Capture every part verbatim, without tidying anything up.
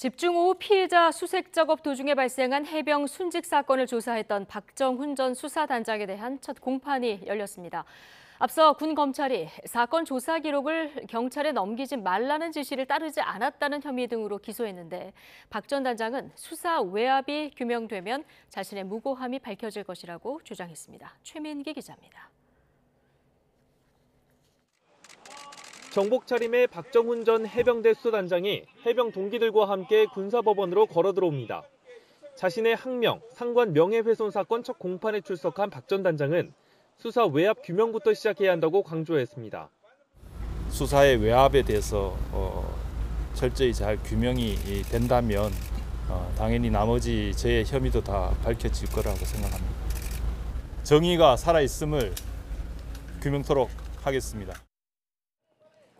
집중호우 피해자 수색 작업 도중에 발생한 해병 순직 사건을 조사했던 박정훈 전 수사단장에 대한 첫 공판이 열렸습니다. 앞서 군 검찰이 사건 조사 기록을 경찰에 넘기지 말라는 지시를 따르지 않았다는 혐의 등으로 기소했는데, 박 전 단장은 수사 외압이 규명되면 자신의 무고함이 밝혀질 것이라고 주장했습니다. 최민기 기자입니다. 정복 차림의 박정훈 전 해병대 수단장이 해병 동기들과 함께 군사법원으로 걸어 들어옵니다. 자신의 항명, 상관 명예훼손 사건 첫 공판에 출석한 박 전 단장은 수사 외압 규명부터 시작해야 한다고 강조했습니다. 수사의 외압에 대해서 어, 철저히 잘 규명이 된다면 어, 당연히 나머지 저의 혐의도 다 밝혀질 거라고 생각합니다. 정의가 살아있음을 규명토록 하겠습니다.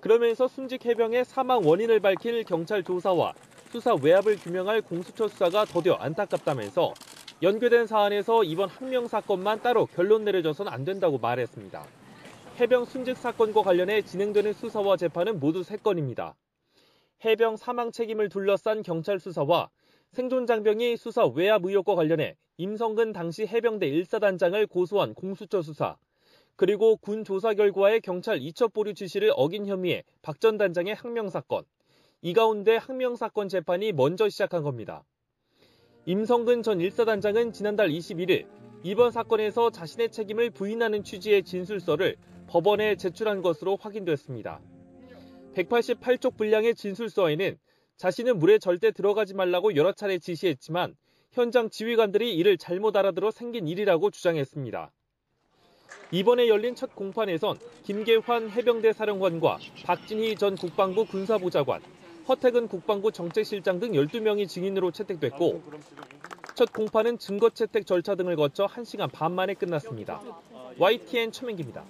그러면서 순직 해병의 사망 원인을 밝힐 경찰 조사와 수사 외압을 규명할 공수처 수사가 더뎌 안타깝다면서 연계된 사안에서 이번 항명 사건만 따로 결론 내려져서는 안 된다고 말했습니다. 해병 순직 사건과 관련해 진행되는 수사와 재판은 모두 세 건입니다. 해병 사망 책임을 둘러싼 경찰 수사와 생존 장병이 수사 외압 의혹과 관련해 임성근 당시 해병대 일사단장을 고소한 공수처 수사, 그리고 군 조사 결과에 경찰 이첩 보류 지시를 어긴 혐의의 박 전 단장의 항명 사건, 이 가운데 항명 사건 재판이 먼저 시작한 겁니다. 임성근 전 일사단장은 지난달 이십일일 이번 사건에서 자신의 책임을 부인하는 취지의 진술서를 법원에 제출한 것으로 확인됐습니다. 백팔십팔 쪽 분량의 진술서에는 자신은 물에 절대 들어가지 말라고 여러 차례 지시했지만 현장 지휘관들이 이를 잘못 알아들어 생긴 일이라고 주장했습니다. 이번에 열린 첫 공판에선 김계환 해병대 사령관과 박진희 전 국방부 군사보좌관, 허태근 국방부 정책실장 등 열두 명이 증인으로 채택됐고, 첫 공판은 증거 채택 절차 등을 거쳐 한 시간 반 만에 끝났습니다. 와이티엔 최민기입니다.